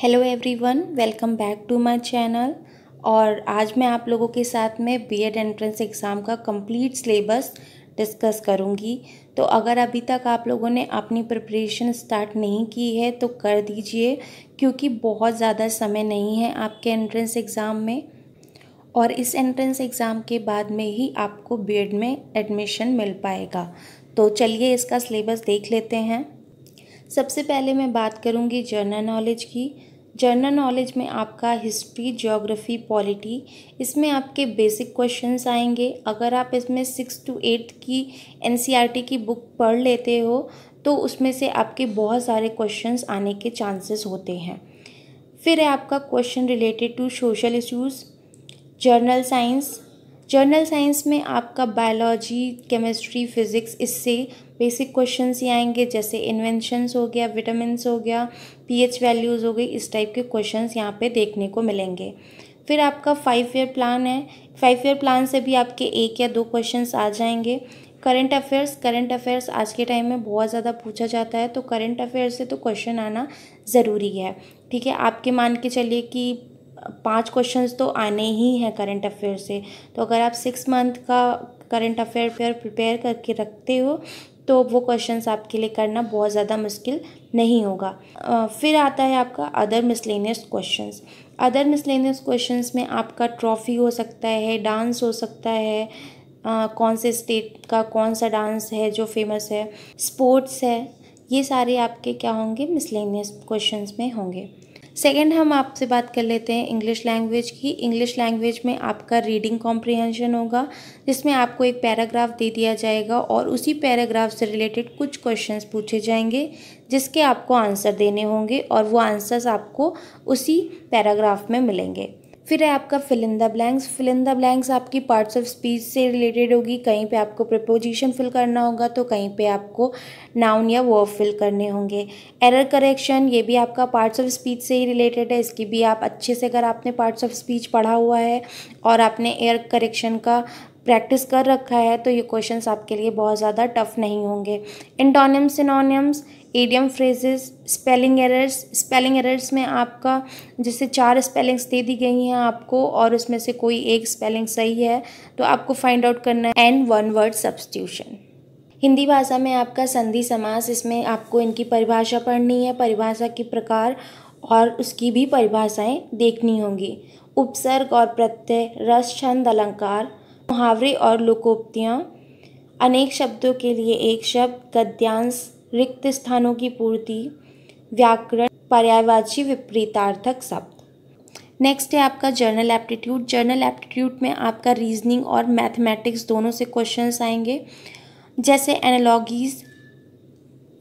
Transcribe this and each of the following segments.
Hello everyone, welcome back to my channel. और आज मैं आप लोगों के साथ में बीएड एंट्रेंस एग्ज़ाम का कंप्लीट सिलेबस डिस्कस करूंगी। तो अगर अभी तक आप लोगों ने अपनी प्रिपरेशन स्टार्ट नहीं की है तो कर दीजिए, क्योंकि बहुत ज़्यादा समय नहीं है आपके एंट्रेंस एग्ज़ाम में। और इस एंट्रेंस एग्ज़ाम के बाद में ही आपको बीएड में एडमिशन मिल पाएगा। तो चलिए इसका सिलेबस देख लेते हैं। सबसे पहले मैं बात करूंगी जनरल नॉलेज की। जनरल नॉलेज में आपका हिस्ट्री, ज्योग्राफी, पॉलिटी, इसमें आपके बेसिक क्वेश्चंस आएंगे। अगर आप इसमें 6 to 8 की एनसीईआरटी की बुक पढ़ लेते हो तो उसमें से आपके बहुत सारे क्वेश्चंस आने के चांसेस होते हैं। फिर है आपका question related to social issues. General science, general science में आपका बायोलॉजी, केमिस्ट्री, फिज़िक्स, इससे बेसिक क्वेश्चंस ही आएंगे, जैसे इन्वेंशंस हो गया, विटामिन्स हो गया, पीएच वैल्यूज़ हो गई, इस टाइप के क्वेश्चंस यहाँ पे देखने को मिलेंगे। फिर आपका 5 ईयर प्लान है। 5 ईयर प्लान से भी आपके 1 या 2 क्वेश्चंस आ जाएंगे। करंट अफेयर्स, करंट अफेयर्स आज के टाइम में बहुत ज़्यादा पूछा जाता है, तो करंट अफेयर्स से तो क्वेश्चन आना ज़रूरी है। ठीक है, आपके मान के चलिए कि 5 क्वेश्चंस तो आने ही हैं करंट अफेयर से। तो अगर आप 6 मंथ का करंट अफेयर प्रिपेयर करके रखते हो तो वो क्वेश्चंस आपके लिए करना बहुत ज़्यादा मुश्किल नहीं होगा। फिर आता है आपका other miscellaneous questions. Other miscellaneous questions में आपका ट्रॉफी हो सकता है, डांस हो सकता है, कौन से स्टेट का कौन सा डांस है जो फेमस है, स्पोर्ट्स है, ये सारे आपके क्या होंगे, मिसलेनियस क्वेश्चंस में होंगे। सेकेंड हम आपसे बात कर लेते हैं इंग्लिश लैंग्वेज की। इंग्लिश लैंग्वेज में आपका रीडिंग कॉम्प्रिहेंशन होगा, जिसमें आपको एक पैराग्राफ दे दिया जाएगा और उसी पैराग्राफ से रिलेटेड कुछ क्वेश्चंस पूछे जाएंगे, जिसके आपको आंसर देने होंगे और वो आंसर्स आपको उसी पैराग्राफ में मिलेंगे। फिर है आपका fill in the blanks. Fill in the blanks आपकी पार्ट्स ऑफ स्पीच से रिलेटेड होगी। कहीं पे आपको प्रीपोजिशन फिल करना होगा तो कहीं पे आपको नाउन या वर्ब फिल करने होंगे। एरर करेक्शन, ये भी आपका पार्ट्स ऑफ स्पीच से ही रिलेटेड है। इसकी भी आप अच्छे से, अगर आपने पार्ट्स ऑफ स्पीच पढ़ा हुआ है और आपने एरर करेक्शन का प्रैक्टिस कर रखा है तो ये क्वेश्चंस आपके लिए बहुत ज़्यादा टफ नहीं होंगे। Antonyms, synonyms, idiom phrases, spelling errors. Spelling errors में आपका जैसे 4 स्पेलिंग्स दे दी गई हैं आपको और उसमें से कोई एक स्पेलिंग सही है तो आपको फाइंड आउट करना है, एंड 1 वर्ड सब्स्टिट्यूशन। हिंदी भाषा में आपका संधि समास, इसमें आपको इनकी परिभाषा पढ़नी है, परिभाषा के प्रकार और उसकी भी परिभाषाएँ देखनी होंगी। उपसर्ग और प्रत्यय, रस, छंद, अलंकार, मुहावरे और लोकोक्तियाँ, अनेक शब्दों के लिए एक शब्द, गद्यांश, रिक्त स्थानों की पूर्ति, व्याकरण, पर्यायवाची, विपरीतार्थक शब्द। नेक्स्ट है आपका जनरल एप्टीट्यूड। जनरल एप्टीट्यूड में आपका रीजनिंग और मैथमेटिक्स दोनों से क्वेश्चंस आएंगे, जैसे analogies,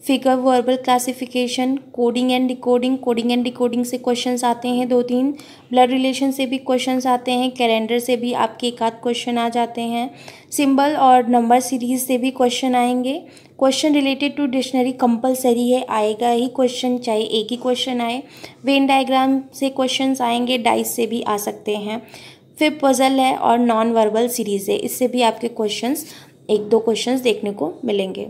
figure, verbal classification, coding and decoding. Coding and decoding से क्वेश्चंस आते हैं 2-3। ब्लड रिलेशन से भी क्वेश्चंस आते हैं। कैलेंडर से भी आपके 1-8 क्वेश्चन आ जाते हैं। सिंबल और नंबर सीरीज से भी क्वेश्चन आएंगे। Question related to dictionary compulsory है, आएगा ही क्वेश्चन, चाहे 1 ही क्वेश्चन आए। वेन डायग्राम से क्वेश्चंस आएंगे, डाइस से भी आ सकते हैं। फिर पजल है और नॉन वर्बल सीरीज़ है, इससे भी आपके क्वेश्चंस 1-2 क्वेश्चंस देखने को मिलेंगे।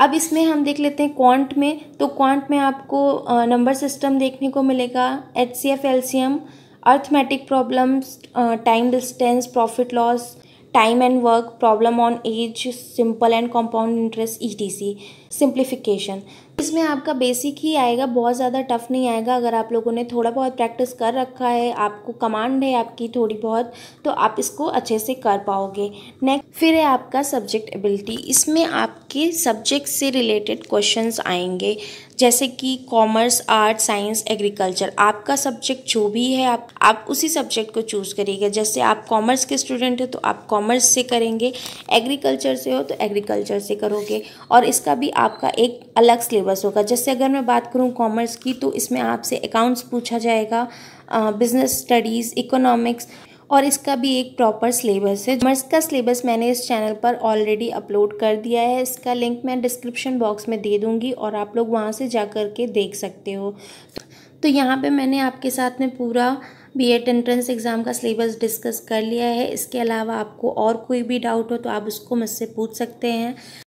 अब इसमें हम देख लेते हैं क्वांट में। तो क्वांट में आपको नंबर सिस्टम देखने को मिलेगा, HCF, LCM, arithmetic problems, time, distance, profit loss, time and work, problem on age, simple and compound interest, ETC, simplification. इसमें आपका बेसिक ही आएगा, बहुत ज़्यादा टफ नहीं आएगा। अगर आप लोगों ने थोड़ा बहुत प्रैक्टिस कर रखा है, आपको कमांड है आपकी थोड़ी बहुत, तो आप इसको अच्छे से कर पाओगे। नेक्स्ट फिर है आपका सब्जेक्ट एबिलिटी। इसमें आपके सब्जेक्ट से रिलेटेड क्वेश्चंस आएंगे, जैसे कि कॉमर्स, आर्ट, साइंस, एग्रीकल्चर। आपका सब्जेक्ट जो भी है आप उसी सब्जेक्ट को चूज़ करिएगा। जैसे आप कॉमर्स के स्टूडेंट हो तो आप कॉमर्स से करेंगे, एग्रीकल्चर से हो तो एग्रीकल्चर से करोगे, और इसका भी आपका एक अलग सिलेबस होगा। जैसे अगर मैं बात करूँ कॉमर्स की तो इसमें आपसे अकाउंट्स पूछा जाएगा, बिजनेस स्टडीज़, इकोनॉमिक्स, और इसका भी एक प्रॉपर सिलेबस है। कॉमर्स का सिलेबस मैंने इस चैनल पर ऑलरेडी अपलोड कर दिया है, इसका लिंक मैं डिस्क्रिप्शन बॉक्स में दे दूंगी और आप लोग वहां से जा कर के देख सकते हो। तो यहाँ पे मैंने आपके साथ में पूरा बीएड एंट्रेंस एग्ज़ाम का सिलेबस डिस्कस कर लिया है। इसके अलावा आपको और कोई भी डाउट हो तो आप उसको मुझसे पूछ सकते हैं।